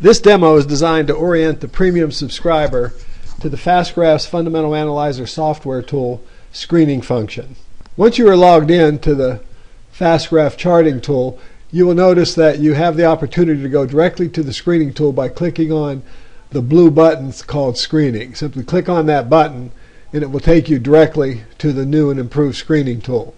This demo is designed to orient the premium subscriber to the FAST Graphs Fundamental Analyzer software tool screening function. Once you are logged in to the FAST Graph charting tool, you will notice that you have the opportunity to go directly to the screening tool by clicking on the blue button called screening. Simply click on that button and it will take you directly to the new and improved screening tool.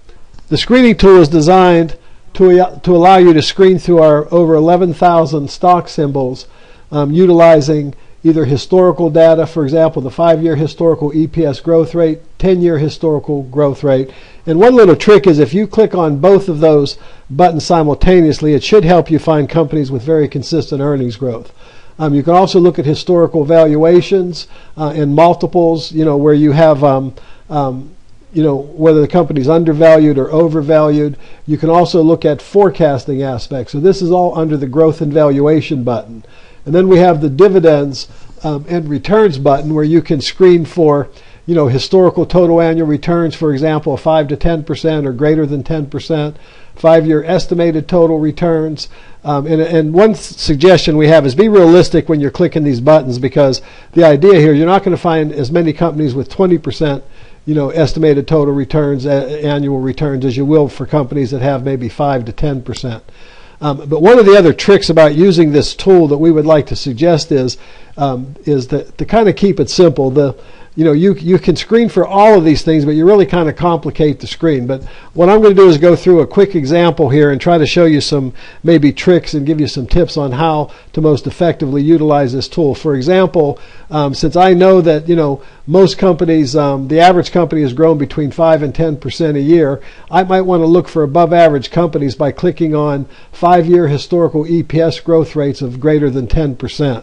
The screening tool is designed to allow you to screen through our over 11,000 stock symbols utilizing either historical data, for example, the 5-year historical EPS growth rate, 10-year historical growth rate. And one little trick is if you click on both of those buttons simultaneously, it should help you find companies with very consistent earnings growth. You can also look at historical valuations and multiples, where you have whether the company's undervalued or overvalued. You can also look at forecasting aspects. So this is all under the growth and valuation button. And then we have the dividends and returns button, where you can screen for historical total annual returns, for example, 5 to 10% or greater than 10%, 5-year estimated total returns. And one suggestion we have is be realistic when you're clicking these buttons, because the idea here, you're not going to find as many companies with 20% estimated total returns, annual returns, as you will for companies that have maybe 5 to 10%. But one of the other tricks about using this tool that we would like to suggest is to kind of keep it simple. You can screen for all of these things, but you really kind of complicate the screen. But what I'm going to do is go through a quick example here and try to show you some maybe tricks and give you some tips on how to most effectively utilize this tool. For example, since I know that most companies, the average company has grown between 5 and 10% a year, I might want to look for above average companies by clicking on 5-year historical EPS growth rates of greater than 10%.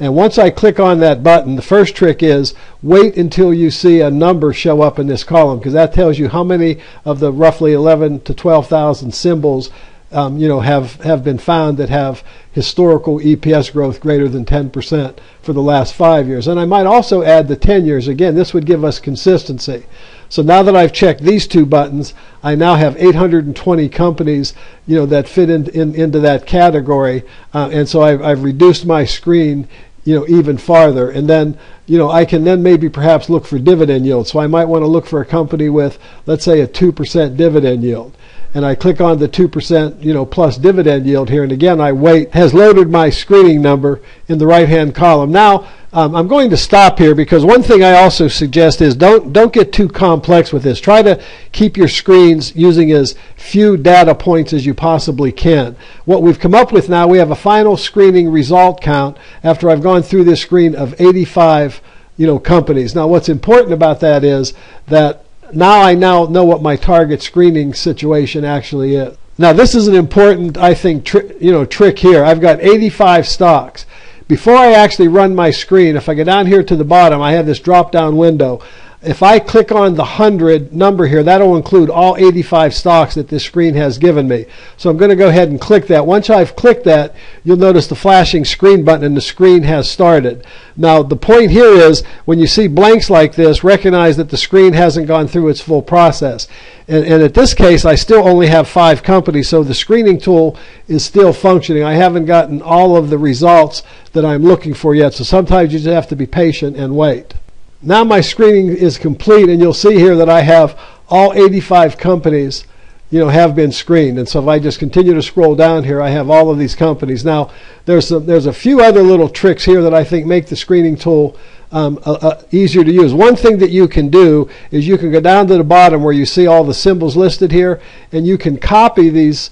And once I click on that button, the first trick is wait until you see a number show up in this column, because that tells you how many of the roughly 11 to 12,000 symbols have been found that have historical EPS growth greater than 10% for the last 5 years. And I might also add the 10 years. Again, this would give us consistency. So now that I've checked these two buttons, I now have 820 companies that fit into that category. And so I've reduced my screen even farther. And then I can then maybe perhaps look for dividend yield. So I might want to look for a company with, let's say, a 2% dividend yield. And I click on the 2% plus dividend yield here, and again I wait. Has loaded my screening number in the right hand column. Now I'm going to stop here, because one thing I also suggest is don't get too complex with this. Try to keep your screens using as few data points as you possibly can. What we've come up with now, we have a final screening result count after I've gone through this screen of 85 companies. Now what's important about that is that now I know what my target screening situation actually is. Now this is an important, I think, trick here. I've got 85 stocks. Before I actually run my screen, if I go down here to the bottom, I have this drop-down window. If I click on the 100 number here, that'll include all 85 stocks that this screen has given me. So I'm going to go ahead and click that. Once I've clicked that, you'll notice the flashing screen button and the screen has started. Now the point here is, when you see blanks like this, recognize that the screen hasn't gone through its full process. And at this case, I still only have 5 companies, so the screening tool is still functioning. I haven't gotten all of the results that I'm looking for yet, so sometimes you just have to be patient and wait. Now my screening is complete, and you'll see here that I have all 85 companies have been screened. And so if I just continue to scroll down here, I have all of these companies. Now there's a few other little tricks here that I think make the screening tool easier to use. One thing that you can do is you can go down to the bottom where you see all the symbols listed here, and you can copy these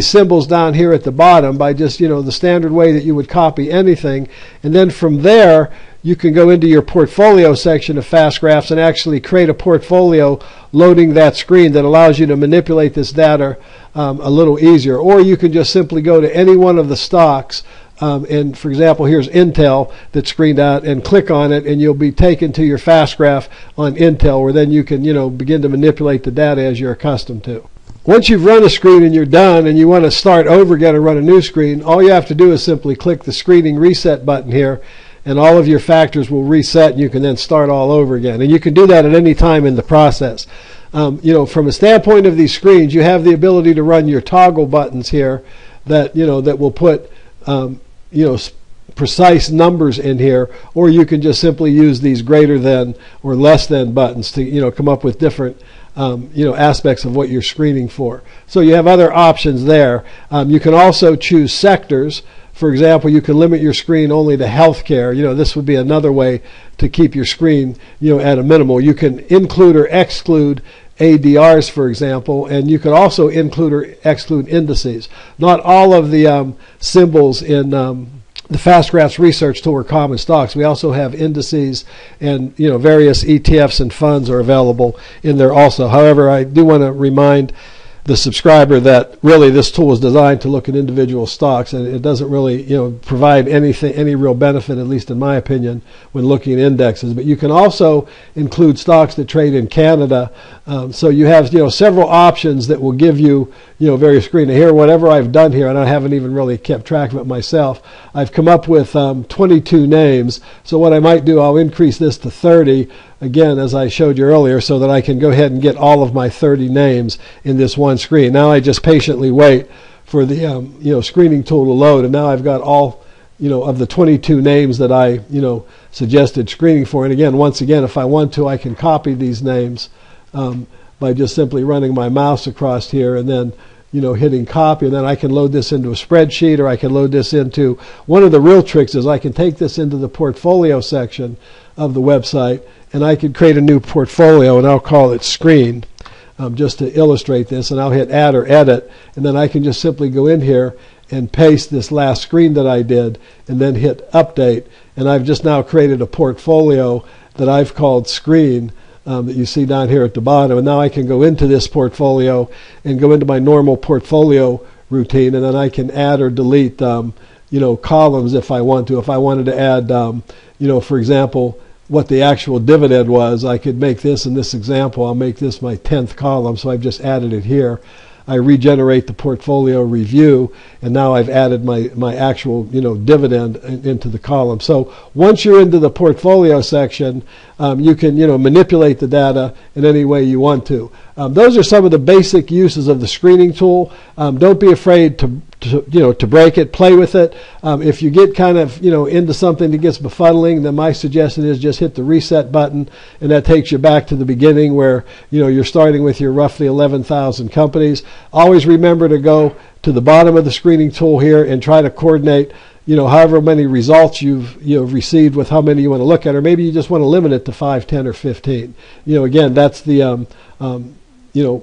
symbols down here at the bottom by just the standard way that you would copy anything. And then from there you can go into your portfolio section of FAST Graphs and actually create a portfolio loading that screen that allows you to manipulate this data a little easier. Or you can just simply go to any one of the stocks, and for example, here's Intel that's screened out, and click on it, and you'll be taken to your FAST Graph on Intel, where then you can begin to manipulate the data as you're accustomed to. Once you've run a screen and you're done and you want to start over again and run a new screen, all you have to do is simply click the screening reset button here, and all of your factors will reset, and you can then start all over again. And you can do that at any time in the process. From a standpoint of these screens, you have the ability to run your toggle buttons here that will put precise numbers in here, or you can just simply use these greater than or less than buttons to, come up with different aspects of what you're screening for. So you have other options there. You can also choose sectors. For example, you can limit your screen only to healthcare. This would be another way to keep your screen, at a minimal. You can include or exclude ADRs, for example, and you could also include or exclude indices. Not all of the symbols in the FAST Graphs research tool are common stocks. We also have indices, and various ETFs and funds are available in there also. However, I do want to remind the subscriber that really this tool is designed to look at individual stocks, and it doesn't really provide anything, any real benefit, at least in my opinion, when looking at indexes. But you can also include stocks that trade in Canada, so you have several options that will give you various screen. Here, whatever I've done here, and I haven't even really kept track of it myself, I've come up with 22 names. So what I might do, I'll increase this to 30. Again, as I showed you earlier, so that I can go ahead and get all of my 30 names in this one screen. Now I just patiently wait for the screening tool to load, and now I've got all of the 22 names that I suggested screening for. And again, if I want to, I can copy these names by just simply running my mouse across here and then hitting copy, and then I can load this into a spreadsheet, or I can load this into, one of the real tricks is I can take this into the portfolio section of the website, and I could create a new portfolio, and I'll call it Screen, just to illustrate this, and I'll hit Add or Edit, and then I can just simply go in here and paste this last screen that I did, and then hit Update, and I've just now created a portfolio that I've called Screen, that you see down here at the bottom. And now I can go into this portfolio and go into my normal portfolio routine, and then I can add or delete columns if I want to. If I wanted to add for example, what the actual dividend was, I could make this, in this example, I'll make this my 10th column, so I've just added it here. I regenerate the portfolio review, and now I've added my actual dividend into the column. So once you're into the portfolio section, you can manipulate the data in any way you want to. Those are some of the basic uses of the screening tool. Don't be afraid to break it, play with it. If you get kind of into something that gets befuddling, then my suggestion is just hit the reset button, and that takes you back to the beginning where you're starting with your roughly 11,000 companies. Always remember to go to the bottom of the screening tool here and try to coordinate however many results you've received with how many you want to look at, or maybe you just want to limit it to 5, 10, or 15. Again, that's the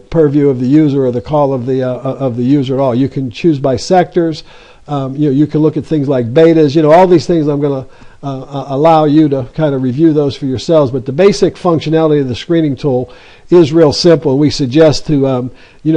purview of the user, or the call of the user at all. You can choose by sectors. You can look at things like betas. All these things I'm going to allow you to kind of review those for yourselves. But the basic functionality of the screening tool is real simple. We suggest to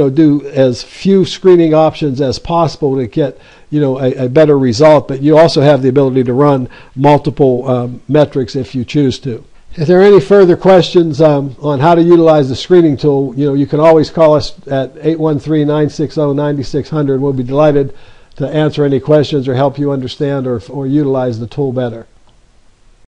do as few screening options as possible to get a better result. But you also have the ability to run multiple metrics if you choose to. If there are any further questions on how to utilize the screening tool, you can always call us at 813-960-9600. We'll be delighted to answer any questions or help you understand or utilize the tool better.